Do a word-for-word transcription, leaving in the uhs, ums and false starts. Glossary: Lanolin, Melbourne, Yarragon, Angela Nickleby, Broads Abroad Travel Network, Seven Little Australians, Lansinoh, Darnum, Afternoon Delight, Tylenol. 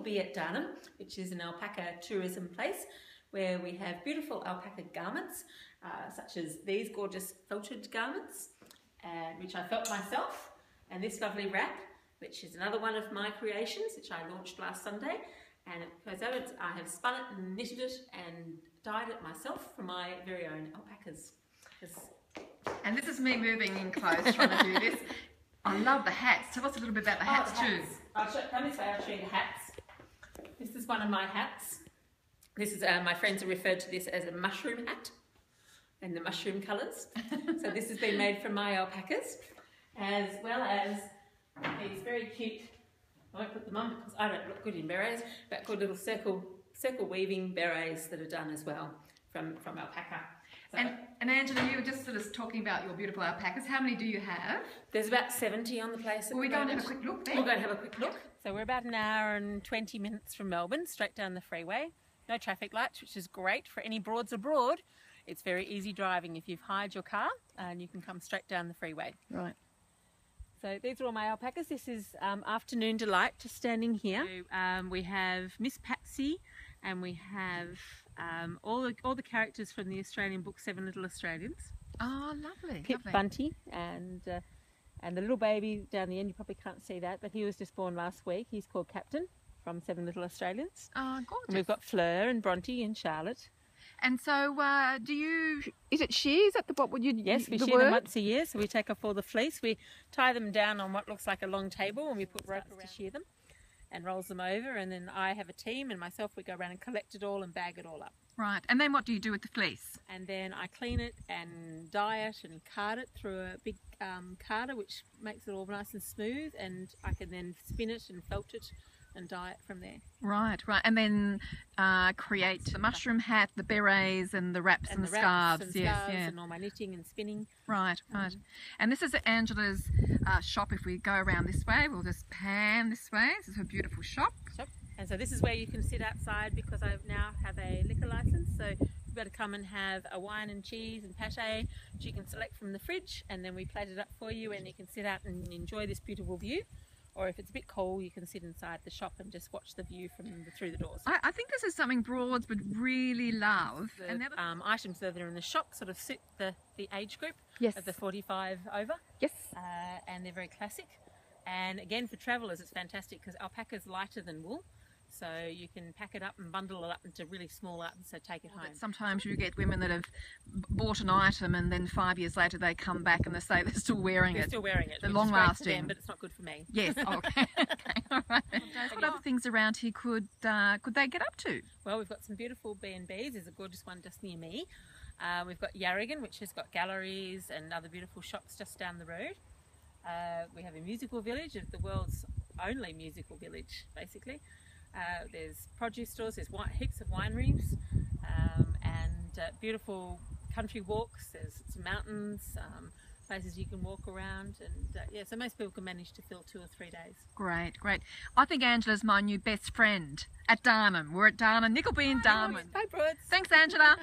will be at Darnum, which is an alpaca tourism place where we have beautiful alpaca garments, uh, such as these gorgeous felted garments, uh, which I felt myself, and this lovely wrap, which is another one of my creations, which I launched last Sunday. And it goes over, I have spun it and knitted it and dyed it myself for my very own alpacas. It's... And this is me moving in close trying to do this. I love the hats. Tell us a little bit about the hats, oh, the hats. too. I'll show, come this way, I'll show you the hats. This is one of my hats. This is, uh, my friends are referred to this as a mushroom hat, and the mushroom colours. So this has been made from my alpacas, as well as these very cute, I won't put them on because I don't look good in berets, but good little circle circle weaving berets that are done as well from, from alpaca. So, and, and Angela, you were just sort of talking about your beautiful alpacas. How many do you have? There's about seventy on the place at well, the moment. We're going to have a quick look there. We're going to have a quick look. So we're about an hour and twenty minutes from Melbourne, straight down the freeway. No traffic lights, which is great for any Broads Abroad. It's very easy driving if you've hired your car, and you can come straight down the freeway. Right. So these are all my alpacas. This is um, Afternoon Delight, just standing here. So, um, we have Miss Patsy, and we have um, all, the, all the characters from the Australian book Seven Little Australians. Oh, lovely. Pip, lovely. Bunty, and, uh, and the little baby down the end, you probably can't see that, but he was just born last week. He's called Captain from Seven Little Australians. Oh, gorgeous. And we've got Fleur and Bronte and Charlotte. And so, uh, do you? Is it shear? Is that the what? Would you? Yes, we the shear word? them once a year. So we take off all the fleece. We tie them down on what looks like a long table, and we put rope around to shear them, and rolls them over. And then I have a team, and myself, we go around and collect it all and bag it all up. Right. And then what do you do with the fleece? And then I clean it and dye it and card it through a big um, carder, which makes it all nice and smooth. And I can then spin it and felt it and dye it from there. Right, right. And then uh, create the mushroom hat, the berets and the wraps and, and the, the wraps scarves. And yes, scarves, yeah. And all my knitting and spinning. Right, right. Um, and this is Angela's uh, shop. If we go around this way, we'll just pan this way. This is her beautiful shop. shop. And so this is where you can sit outside, because I now have a liquor licence. So you've got to come and have a wine and cheese and pâté, which you can select from the fridge, and then we plate it up for you, and you can sit out and enjoy this beautiful view. Or if it's a bit cold, you can sit inside the shop and just watch the view from the, through the doors. I, I think this is something Broads would really love. The and the um, items that are in the shop sort of suit the, the age group, yes, of the forty-five over. Yes. Uh, and they're very classic. And again, for travellers, it's fantastic because alpaca's lighter than wool. So you can pack it up and bundle it up into really small items, so take it home. But sometimes you get women that have bought an item and then five years later they come back and they say they're still wearing they're it. They're still wearing it. They're long lasting. Them, but it's not good for me. Yes. Oh, okay. Okay. All right. What other things around here could uh, could they get up to? Well, we've got some beautiful B and Bs. There's a gorgeous one just near me. Uh, we've got Yarragon, which has got galleries and other beautiful shops just down the road. Uh, we have a musical village, the world's only musical village, basically. Uh, there's produce stores, there's wine, heaps of wineries, um, and uh, beautiful country walks, there's some mountains, um, places you can walk around, and uh, yeah, so most people can manage to fill two or three days. Great, great. I think Angela's my new best friend at Darnum. We're at Darnum. Nickleby in Darnum. Bye, Broads. Thanks, Angela.